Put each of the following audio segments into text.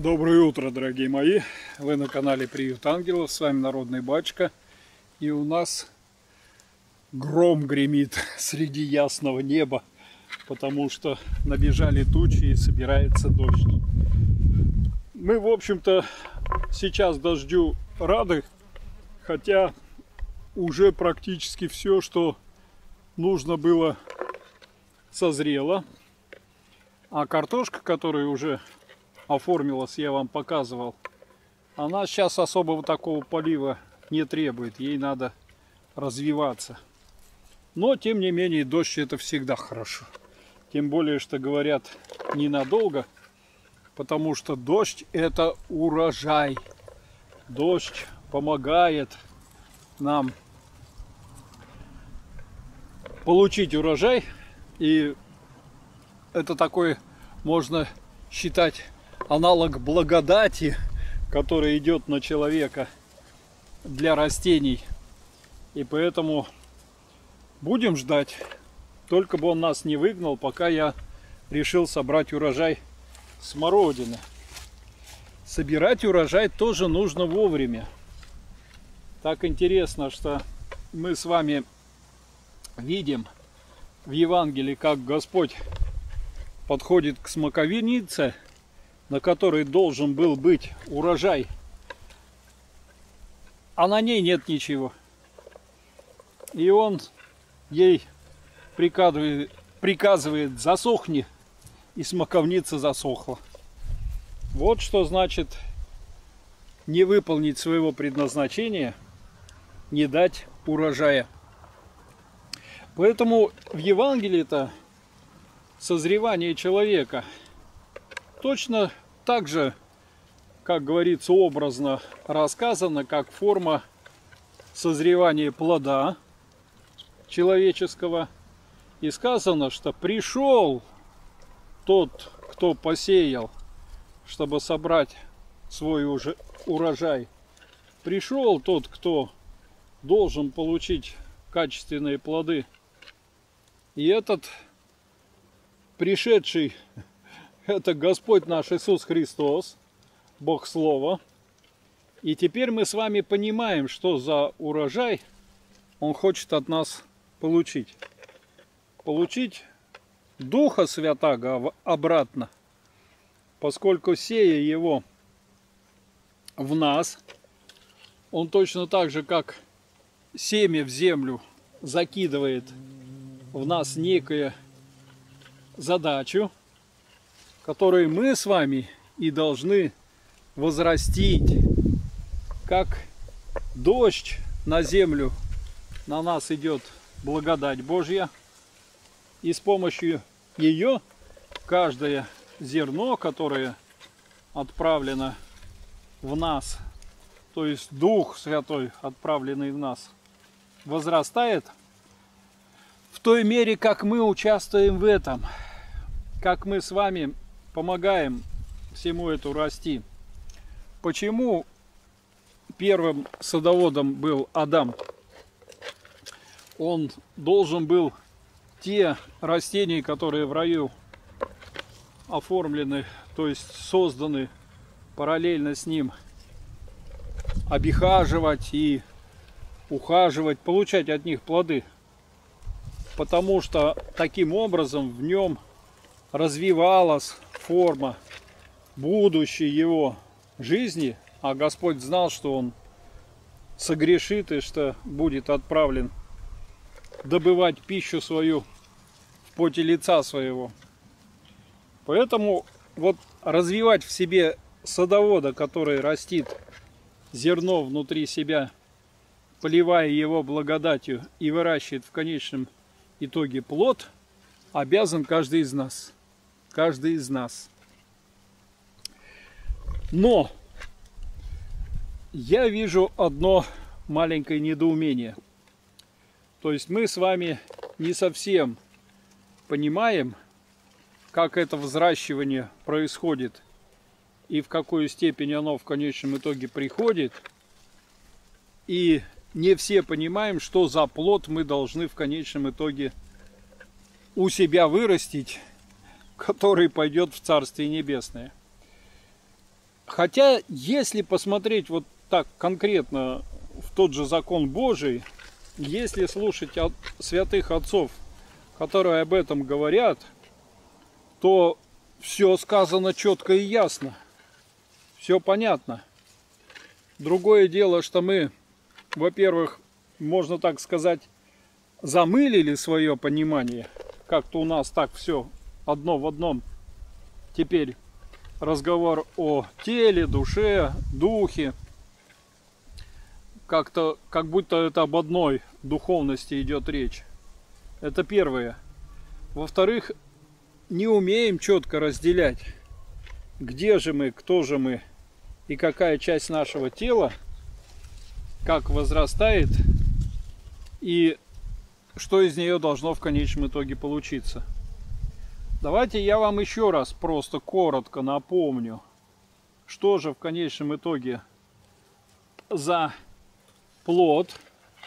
Доброе утро, дорогие мои! Вы на канале Приют Ангелов, с вами Народный Батюшка. И у нас гром гремит среди ясного неба, потому что набежали тучи и собирается дождь. Мы, в общем-то, сейчас дождю рады, хотя уже практически все, что нужно было, созрело. А картошка, которая уже оформилась, я вам показывал, она сейчас особого такого полива не требует, ей надо развиваться. Но, тем не менее, дождь — это всегда хорошо. Тем более, что говорят, ненадолго, потому что дождь — это урожай. Дождь помогает нам получить урожай, и это такой, можно считать, аналог благодати, который идет на человека для растений. И поэтому будем ждать, только бы он нас не выгнал, пока я решил собрать урожай смородины. Собирать урожай тоже нужно вовремя. Так интересно, что мы с вами видим в Евангелии, как Господь подходит к смоковнице, на которой должен был быть урожай, а на ней нет ничего. И он ей приказывает: засохни, и смоковница засохла. Вот что значит не выполнить своего предназначения, не дать урожая. Поэтому в Евангелии-то созревание человека точно так же, как говорится, образно рассказано, как форма созревания плода человеческого. И сказано, что пришел тот, кто посеял, чтобы собрать свой уже урожай. Пришел тот, кто должен получить качественные плоды. И этот пришедший — это Господь наш Иисус Христос, Бог Слова. И теперь мы с вами понимаем, что за урожай Он хочет от нас получить. Получить Духа Святаго обратно, поскольку, сея Его в нас, Он точно так же, как семя в землю, закидывает в нас некое задачу, которые мы с вами и должны возрастить. Как дождь на землю, на нас идет благодать Божья, и с помощью ее каждое зерно, которое отправлено в нас, то есть Дух Святой, отправленный в нас, возрастает в той мере, как мы участвуем в этом, как мы с вами помогаем всему этому расти. Почему первым садоводом был Адам? Он должен был те растения, которые в раю оформлены, то есть созданы параллельно с ним, обихаживать и ухаживать, получать от них плоды. Потому что таким образом в нем развивалась форма будущей его жизни, а Господь знал, что он согрешит и что будет отправлен добывать пищу свою в поте лица своего. Поэтому вот развивать в себе садовода, который растит зерно внутри себя, поливая его благодатью, и выращивает в конечном итоге плод, обязан каждый из нас. Каждый из нас. Но я вижу одно маленькое недоумение. То есть мы с вами не совсем понимаем, как это взращивание происходит и в какую степень оно в конечном итоге приходит. И не все понимаем, что за плод мы должны в конечном итоге у себя вырастить, который пойдет в Царствие Небесное. Хотя, если посмотреть вот так конкретно в тот же закон Божий, если слушать от святых отцов, которые об этом говорят, то все сказано четко и ясно, все понятно. Другое дело, что мы, во-первых, можно так сказать, замылили свое понимание. Как-то у нас так все одно в одном. Теперь разговор о теле, душе, духе. Как-то, как будто это об одной духовности идет речь. Это первое. Во-вторых, не умеем четко разделять, где же мы, кто же мы и какая часть нашего тела, как возрастает и что из нее должно в конечном итоге получиться. Давайте я вам еще раз просто коротко напомню, что же в конечном итоге за плод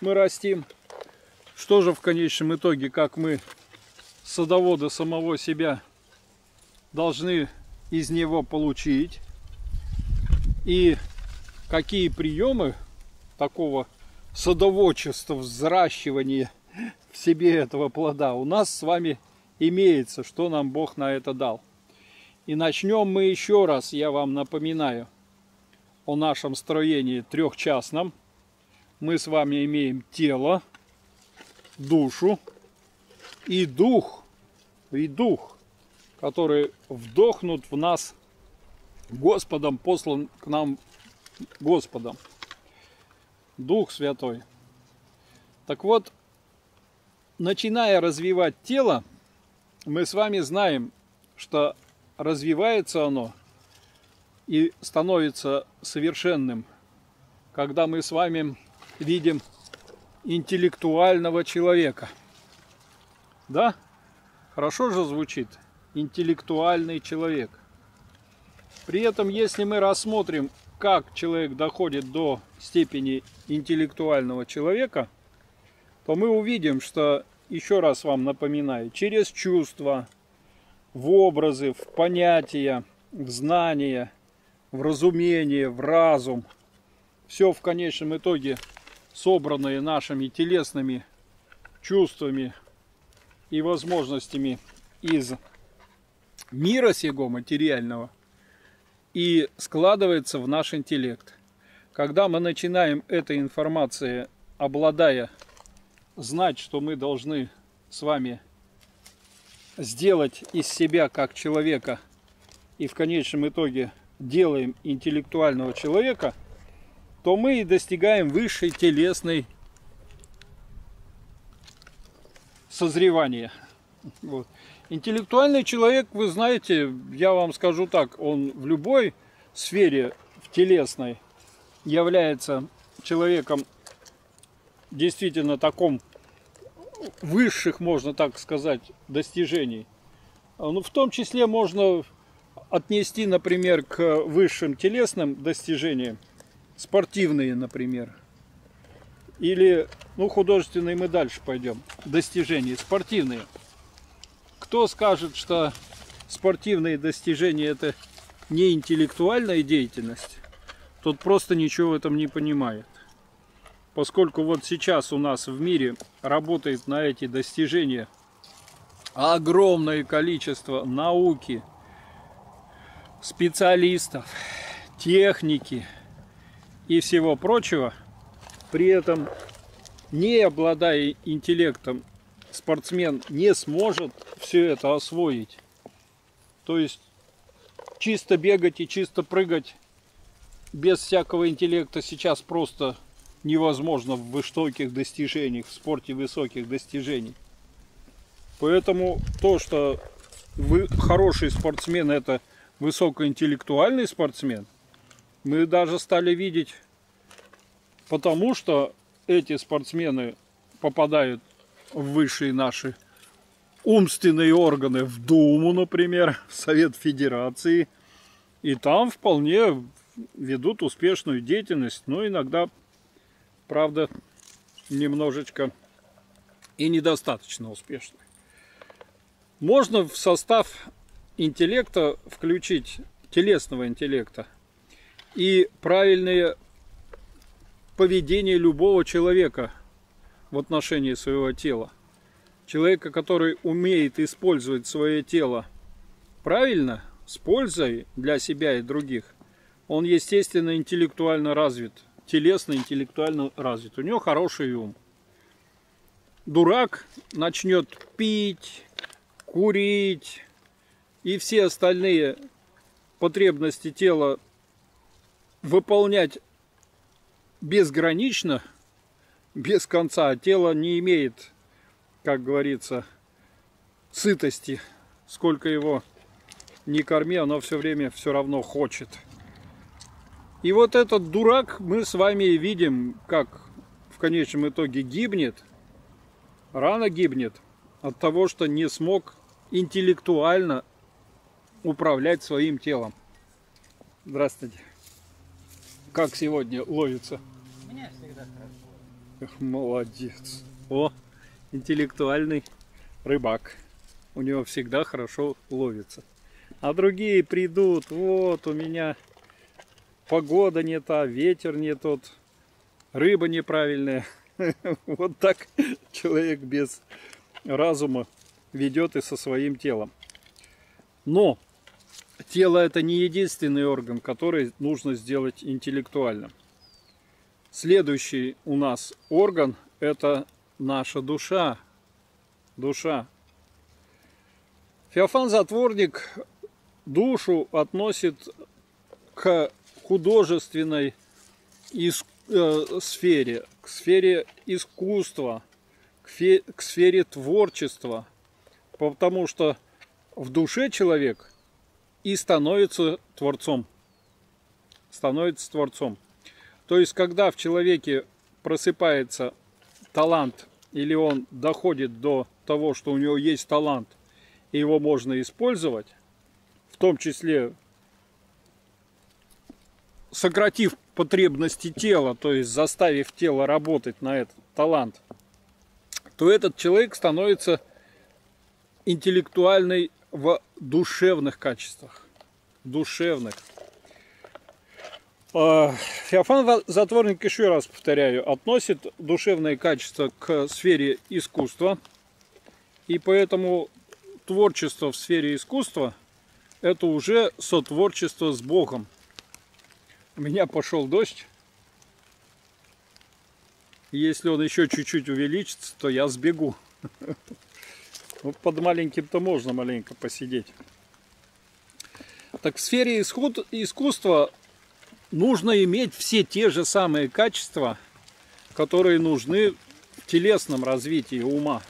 мы растим, что же в конечном итоге, как мы, садоводы самого себя, должны из него получить, и какие приемы такого садоводчества, взращивания в себе этого плода у нас с вами имеется, что нам Бог на это дал. И начнем мы еще раз, я вам напоминаю, о нашем строении трехчастном. Мы с вами имеем тело, душу и дух, который вдохнут в нас Господом, послан к нам Господом, Дух Святой. Так вот, начиная развивать тело, мы с вами знаем, что развивается оно и становится совершенным, когда мы с вами видим интеллектуального человека. Да? Хорошо же звучит? Интеллектуальный человек. При этом, если мы рассмотрим, как человек доходит до степени интеллектуального человека, то мы увидим, что, еще раз вам напоминаю, через чувства, в образы, в понятия, в знания, в разумение, в разум, все в конечном итоге собранное нашими телесными чувствами и возможностями из мира сего материального, и складывается в наш интеллект. Когда мы начинаем этой информацией, обладая, знать, что мы должны с вами сделать из себя как человека, и в конечном итоге делаем интеллектуального человека, то мы и достигаем высшей телесной созревания. Вот. Интеллектуальный человек, вы знаете, я вам скажу так, он в любой сфере, в телесной, является человеком действительно таком высших, можно так сказать, достижений. Ну, в том числе можно отнести, например, к высшим телесным достижениям спортивные, например, или, ну, художественные, мы дальше пойдем, достижения спортивные. Кто скажет, что спортивные достижения – это не интеллектуальная деятельность, тот просто ничего в этом не понимает. Поскольку вот сейчас у нас в мире работает на эти достижения огромное количество науки, специалистов, техники и всего прочего, при этом не обладая интеллектом, спортсмен не сможет все это освоить. То есть чисто бегать и чисто прыгать без всякого интеллекта сейчас просто невозможно в высоких достижениях, в спорте высоких достижений. Поэтому то, что вы хороший спортсмен, это высокоинтеллектуальный спортсмен, мы даже стали видеть, потому что эти спортсмены попадают в высшие наши умственные органы, в Думу, например, в Совет Федерации, и там вполне ведут успешную деятельность, но иногда, правда, немножечко и недостаточно успешной. Можно в состав интеллекта включить, телесного интеллекта, и правильное поведение любого человека в отношении своего тела. Человека, который умеет использовать свое тело правильно, с пользой для себя и других, он, естественно, интеллектуально развит, телесно-интеллектуально развит. У него хороший ум. Дурак начнет пить, курить и все остальные потребности тела выполнять безгранично, без конца. Тело не имеет, как говорится, сытости. Сколько его ни корми, оно все время все равно хочет. И вот этот дурак мы с вами видим, как в конечном итоге гибнет, рано гибнет от того, что не смог интеллектуально управлять своим телом. Здравствуйте. Как сегодня ловится? У меня всегда хорошо. Молодец. О, интеллектуальный рыбак. У него всегда хорошо ловится. А другие придут, вот у меня погода не та, ветер не тот, рыба неправильная. Вот так человек без разума ведет и со своим телом. Но тело — это не единственный орган, который нужно сделать интеллектуальным. Следующий у нас орган – это наша душа. Душа. Феофан Затворник душу относит к художественной сфере, к сфере искусства, к сфере творчества, потому что в душе человек и становится творцом. Становится творцом. То есть, когда в человеке просыпается талант, или он доходит до того, что у него есть талант, и его можно использовать, в том числе сократив потребности тела, то есть заставив тело работать на этот талант, то этот человек становится интеллектуальной в душевных качествах. Душевных. Феофан Затворник, еще раз повторяю, относит душевные качества к сфере искусства. И поэтому творчество в сфере искусства — это уже сотворчество с Богом. У меня пошел дождь. Если он еще чуть-чуть увеличится, то я сбегу. Ну, под маленьким-то можно маленько посидеть. Так в сфере искусства нужно иметь все те же самые качества, которые нужны в телесном развитии ума.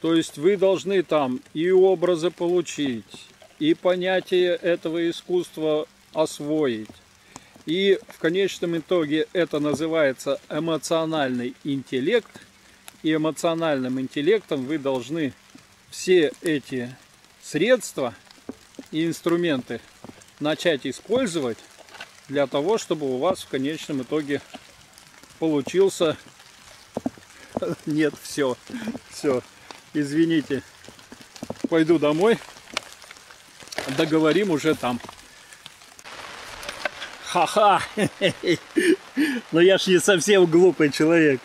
То есть вы должны там и образы получить, и понятие этого искусства освоить. И в конечном итоге это называется эмоциональный интеллект. И эмоциональным интеллектом вы должны все эти средства и инструменты начать использовать для того, чтобы у вас в конечном итоге получился... Нет, все, извините, пойду домой, договорим уже там. Ха-ха, но я ж не совсем глупый человек.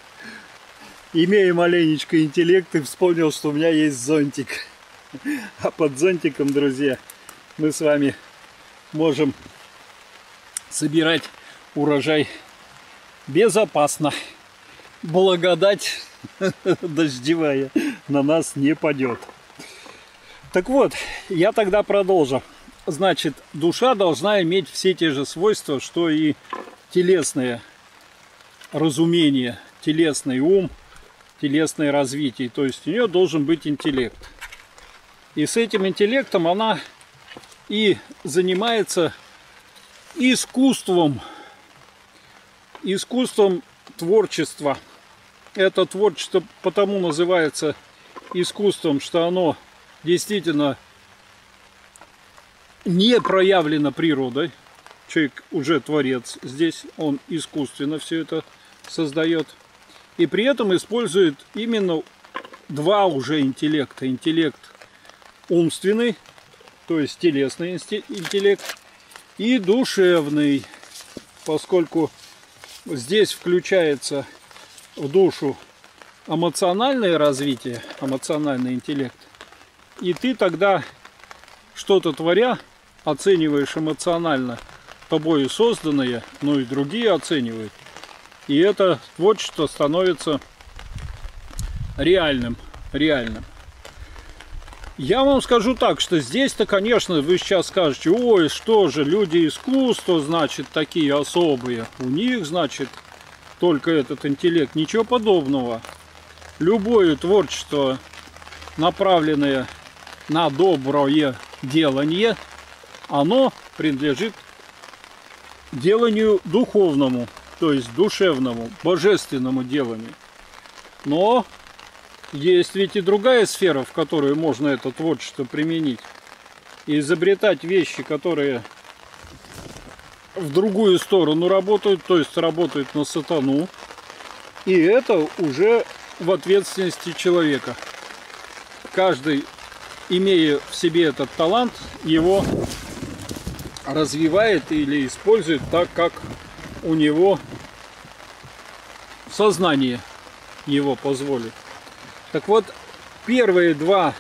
Имея маленечко интеллект, и вспомнил, что у меня есть зонтик. А под зонтиком, друзья, мы с вами можем собирать урожай безопасно. Благодать дождевая на нас не падет. Так вот, я тогда продолжу. Значит, душа должна иметь все те же свойства, что и телесное разумение, телесный ум, телесное развитие, то есть у нее должен быть интеллект. И с этим интеллектом она и занимается искусством, искусством творчества. Это творчество потому называется искусством, что оно действительно не проявлено природой. Человек уже творец здесь, он искусственно все это создает. И при этом использует именно два уже интеллекта. Интеллект умственный, то есть телесный интеллект, и душевный, поскольку здесь включается в душу эмоциональное развитие, эмоциональный интеллект. И ты тогда, что-то творя, оцениваешь эмоционально тобою созданное, ну и другие оценивают. И это творчество становится реальным. Я вам скажу так, что здесь-то, конечно, вы сейчас скажете: ой, что же, люди искусства, значит, такие особые. У них, значит, только этот интеллект. Ничего подобного. Любое творчество, направленное на доброе делание, оно принадлежит деланию духовному, то есть душевному, божественному деланию. Но есть ведь и другая сфера, в которую можно это творчество применить. И изобретать вещи, которые в другую сторону работают, то есть работают на сатану. И это уже в ответственности человека. Каждый, имея в себе этот талант, его развивает или использует так, как у него сознание его позволит. Так вот, первые два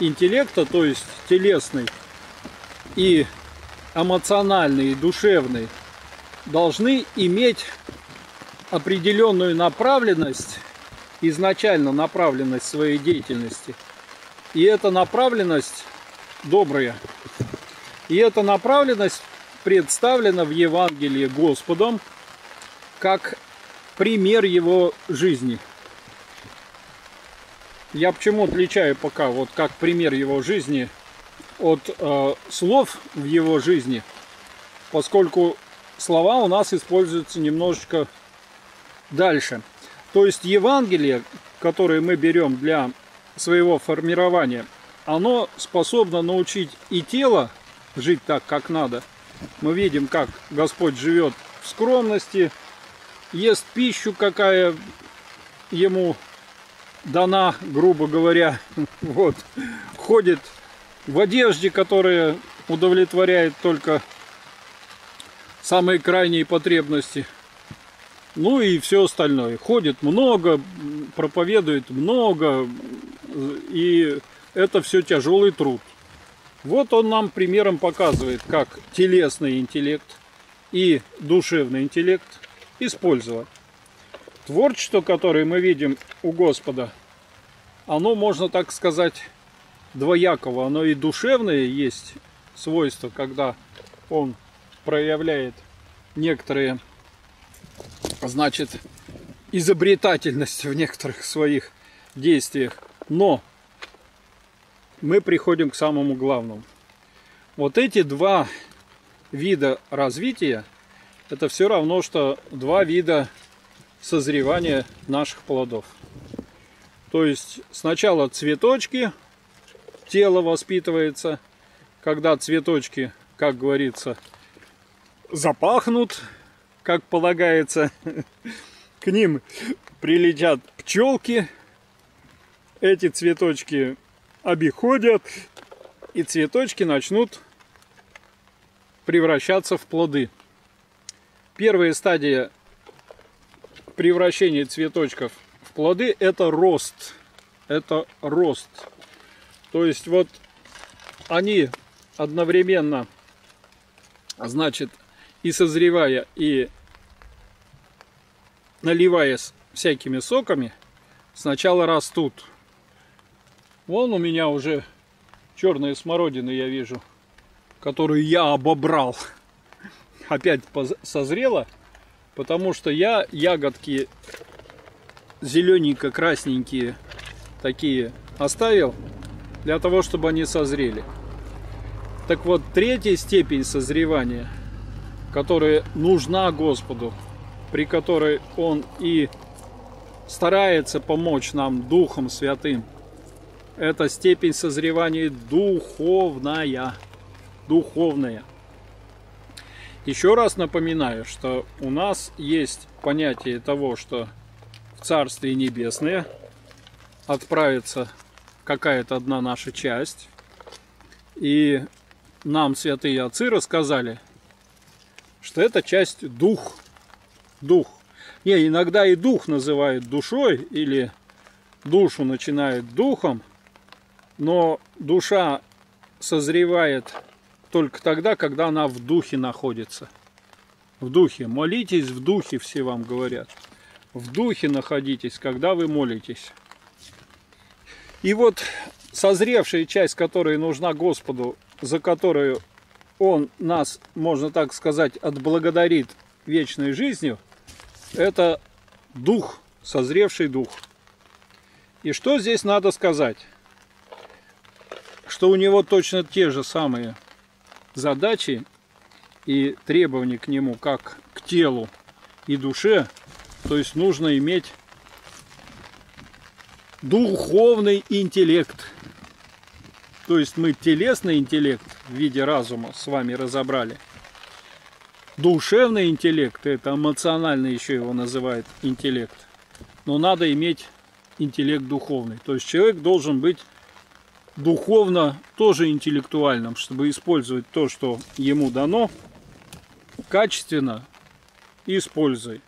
интеллекта, то есть телесный и эмоциональный, и душевный, должны иметь определенную направленность, изначально направленность своей деятельности. И эта направленность добрая. И эта направленность представлена в Евангелии Господом как пример его жизни. Я почему отличаю пока вот как пример его жизни от слов в его жизни, поскольку слова у нас используются немножечко дальше. То есть Евангелие, которое мы берем для своего формирования, оно способно научить и тело жить так, как надо. Мы видим, как Господь живет в скромности, ест пищу, какая ему дана, грубо говоря, вот, ходит в одежде, которая удовлетворяет только самые крайние потребности. Ну и все остальное. Ходит много, проповедует много, и это все тяжелый труд. Вот он нам примером показывает, как телесный интеллект и душевный интеллект использовать. Творчество, которое мы видим у Господа, оно, можно так сказать, двояково. Оно и душевное есть свойство, когда он проявляет некоторые, значит, изобретательность в некоторых своих действиях. Но мы приходим к самому главному. Вот эти два вида развития, это все равно, что два вида созревание наших плодов. То есть сначала цветочки, тело воспитывается, когда цветочки, как говорится, запахнут, как полагается, к ним прилетят пчелки, эти цветочки обиходят, и цветочки начнут превращаться в плоды. Первая стадия превращение цветочков в плоды — это рост. Это рост. То есть вот они одновременно, значит, и созревая, и наливаясь всякими соками, сначала растут. Вон у меня уже черные смородины, я вижу, которую я обобрал. Опять созрела. Потому что я ягодки зелененько-красненькие такие оставил, для того, чтобы они созрели. Так вот, третья степень созревания, которая нужна Господу, при которой Он и старается помочь нам Духом Святым, это степень созревания духовная. Духовная. Еще раз напоминаю, что у нас есть понятие того, что в Царствие Небесное отправится какая-то одна наша часть. И нам святые отцы рассказали, что это часть дух. Дух. Не, иногда и дух называют душой, или душу начинают духом, но душа созревает только тогда, когда она в духе находится. В духе. Молитесь в духе, все вам говорят. В духе находитесь, когда вы молитесь. И вот созревшая часть, которая нужна Господу, за которую Он нас, можно так сказать, отблагодарит вечной жизнью, это дух, созревший дух. И что здесь надо сказать? Что у него точно те же самые задачи и требования к нему, как к телу и душе. То есть нужно иметь духовный интеллект. То есть мы телесный интеллект в виде разума с вами разобрали. Душевный интеллект, это эмоциональный еще его называют интеллект. Но надо иметь интеллект духовный. То есть человек должен быть духовно тоже интеллектуальным, чтобы использовать то, что ему дано, качественно используй.